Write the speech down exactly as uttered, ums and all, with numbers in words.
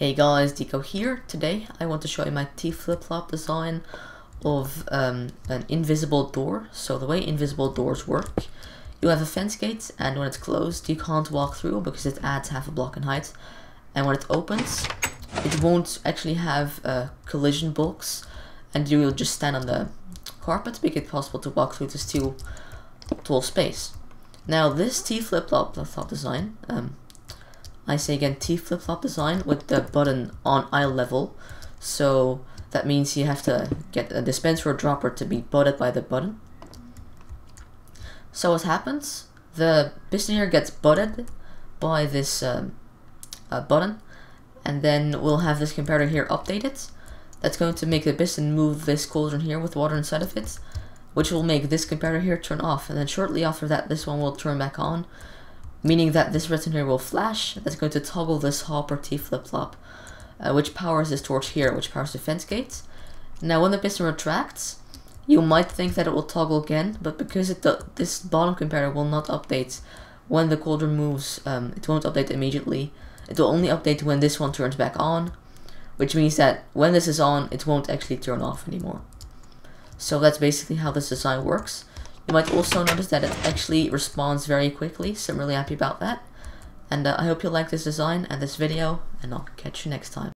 Hey guys, Dico here. Today I want to show you my T-Flip-Flop design of um, an invisible door. So the way invisible doors work, you have a fence gate, and when it's closed you can't walk through because it adds half a block in height. And when it opens, it won't actually have a collision box, and you will just stand on the carpet, making it possible to walk through this too tall space. Now this T-Flip-Flop design, um, I say again T-Flip-Flop design, with the button on eye level, so that means you have to get a dispenser or dropper to be butted by the button. So what happens, the piston here gets butted by this um, uh, button, and then we'll have this comparator here updated. That's going to make the piston move this cauldron here with water inside of it, which will make this comparator here turn off, and then shortly after that this one will turn back on, meaning that this retina here will flash. That's going to toggle this hopper T-Flip-Flop, uh, which powers this torch here, which powers the fence gate. Now when the piston retracts, you might think that it will toggle again, but because it this bottom comparator will not update when the cauldron moves, um, it won't update immediately. It will only update when this one turns back on, which means that when this is on, it won't actually turn off anymore. So that's basically how this design works. You might also notice that it actually responds very quickly, so I'm really happy about that. And uh, I hope you like this design and this video, and I'll catch you next time.